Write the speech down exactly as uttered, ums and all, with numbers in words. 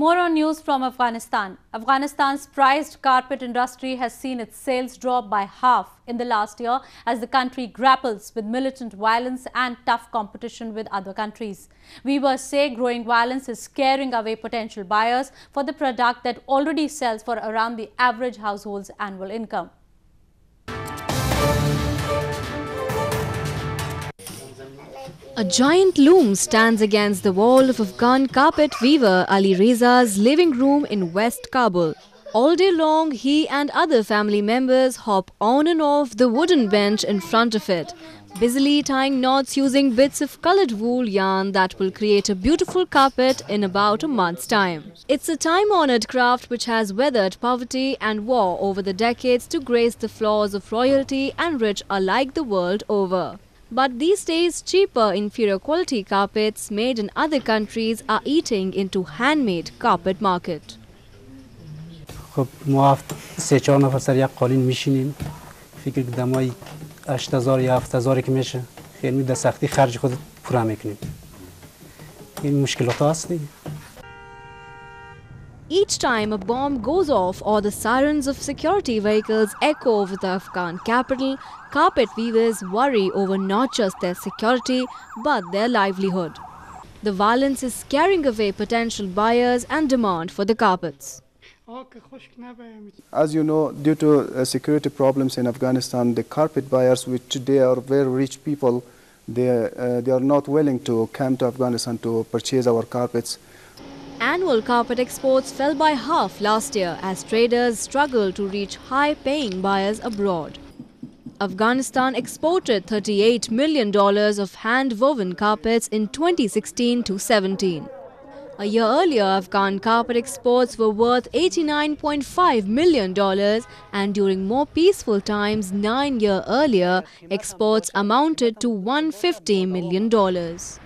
More on news from Afghanistan. Afghanistan's prized carpet industry has seen its sales drop by half in the last year as the country grapples with militant violence and tough competition with other countries. Weavers say growing violence is scaring away potential buyers for the product that already sells for around the average household's annual income. A giant loom stands against the wall of Afghan carpet weaver Ali Reza's living room in West Kabul. All day long, he and other family members hop on and off the wooden bench in front of it, busily tying knots using bits of colored wool yarn that will create a beautiful carpet in about a month's time. It's a time-honored craft which has weathered poverty and war over the decades to grace the floors of royalty and rich alike the world over. But these days, cheaper, inferior quality carpets made in other countries are eating into handmade carpet market. Each time a bomb goes off or the sirens of security vehicles echo over the Afghan capital, carpet weavers worry over not just their security but their livelihood. The violence is scaring away potential buyers and demand for the carpets. As you know, due to security problems in Afghanistan, the carpet buyers, which today are very rich people, they, uh, they are not willing to come to Afghanistan to purchase our carpets. Annual carpet exports fell by half last year as traders struggled to reach high-paying buyers abroad. Afghanistan exported thirty-eight million dollars of hand-woven carpets in twenty sixteen to seventeen. A year earlier, Afghan carpet exports were worth eighty-nine point five million dollars, and during more peaceful times nine years earlier, exports amounted to one hundred fifty million dollars.